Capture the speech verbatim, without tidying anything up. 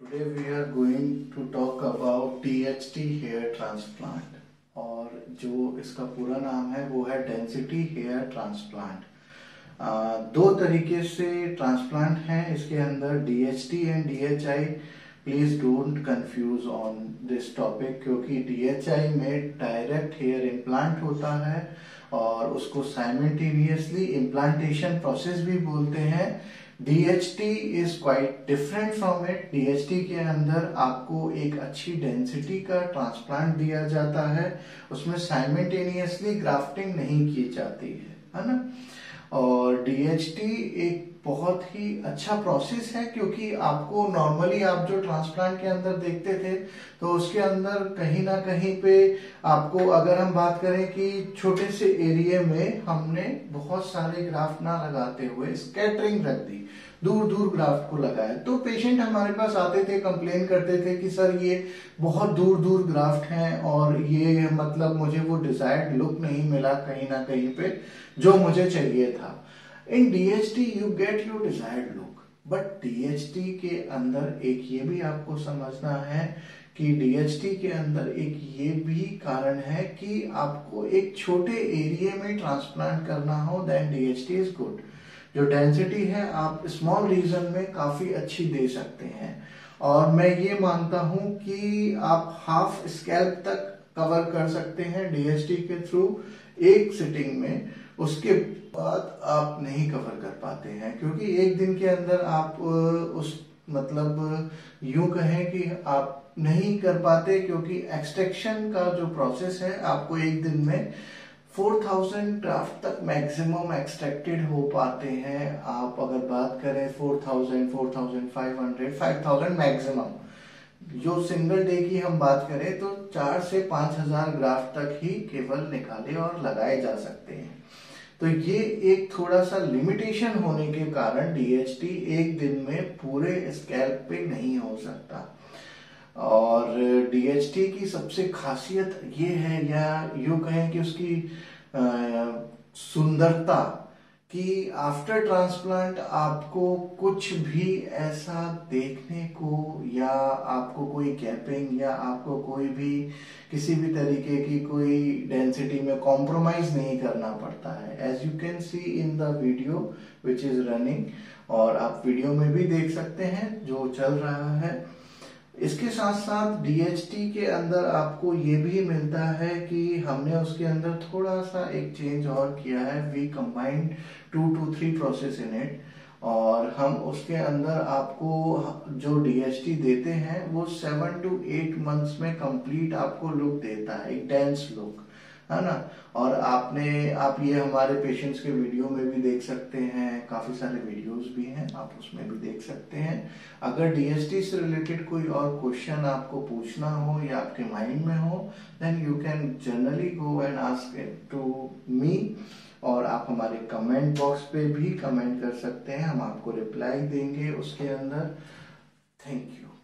Today we are going to talk about D H T hair transplant और जो इसका पूरा नाम है वो है डेंसिटी हेयर ट्रांसप्लांट। दो तरीके से ट्रांसप्लांट हैं इसके अंदर, D H T and D H I। Please don't confuse on this topic क्योंकि D H I में डायरेक्ट हेयर इम्प्लांट होता है और उसको साइमल्टेनियसली इम्प्लांटेशन प्रोसेस भी बोलते हैं। D H T is quite different from it. D H T के अंदर आपको एक अच्छी डेंसिटी का ट्रांसप्लांट दिया जाता है, उसमें साइमल्टेनियसली ग्राफ्टिंग नहीं की जाती है, है ना। और D H T एक बहुत ही अच्छा प्रोसेस है क्योंकि आपको नॉर्मली आप जो ट्रांसप्लांट के अंदर देखते थे तो उसके अंदर कहीं ना कहीं पे आपको, अगर हम बात करें कि छोटे से एरिया में हमने बहुत सारे ग्राफ्ट ना लगाते हुए स्कैटरिंग रख दी, दूर दूर ग्राफ्ट को लगाया, तो पेशेंट हमारे पास आते थे, कंप्लेन करते थे कि सर ये बहुत दूर दूर ग्राफ्ट हैं और ये मतलब मुझे वो डिजायर्ड लुक नहीं मिला कहीं ना कहीं पे जो मुझे चाहिए था। In D H T you get your desired look, but D H T के अंदर एक ये भी आपको समझना है कि D H T के अंदर एक ये भी कारण है कि आपको एक छोटे एरिया में ट्रांसप्लांट करना हो then D H T is good. जो डेंसिटी है आप स्मॉल रीजन में काफी अच्छी दे सकते हैं और मैं ये मानता हूं कि आप हाफ स्कैल्प तक कवर कर सकते हैं D H T के थ्रू एक सिटिंग में, उसके बाद आप नहीं कवर कर पाते हैं क्योंकि एक दिन के अंदर आप उस मतलब यूं कहें कि आप नहीं कर पाते क्योंकि एक्सट्रैक्शन का जो प्रोसेस है आपको एक दिन में चार हज़ार ग्राफ्ट तक मैक्सिमम एक्सट्रैक्टेड हो पाते हैं। आप अगर बात करें चार हज़ार, चार हज़ार पाँच सौ, पाँच हज़ार मैक्सिमम, जो सिंगल डे की हम बात करें तो चार से पांच हजार ग्राफ्ट तक ही केवल निकाले और लगाए जा सकते हैं। तो ये एक थोड़ा सा लिमिटेशन होने के कारण D H T एक दिन में पूरे स्कैल्प पे नहीं हो सकता। और D H T की सबसे खासियत ये है, या यूं कहें कि उसकी सुंदरता, कि आफ्टर ट्रांसप्लांट आपको कुछ भी ऐसा देखने को या आपको कोई गैपिंग या आपको कोई भी किसी भी तरीके की कोई डेंसिटी में कॉम्प्रोमाइज नहीं करना पड़ता है, as you can see in the video which is running. और आप वीडियो में भी देख सकते हैं जो चल रहा है। इसके साथ साथ D H T के अंदर आपको ये भी मिलता है कि हमने उसके अंदर थोड़ा सा एक चेंज और किया है, we combined two two three process in it. और हम उसके अंदर आपको जो D H T देते हैं वो सेवन टू एट मंथ्स में कंप्लीट आपको लुक देता है, एक डेंस लुक, है ना। और आपने आप ये हमारे पेशेंट्स के वीडियो में भी देख सकते हैं, काफी सारे वीडियोस भी हैं, आप उसमें भी देख सकते हैं। अगर D H T से रिलेटेड कोई और क्वेश्चन आपको पूछना हो या आपके माइंड में हो then you can generally go and ask it to me, और आप हमारे कमेंट बॉक्स पे भी कमेंट कर सकते हैं, हम आपको रिप्लाई देंगे उसके अंदर। Thank you.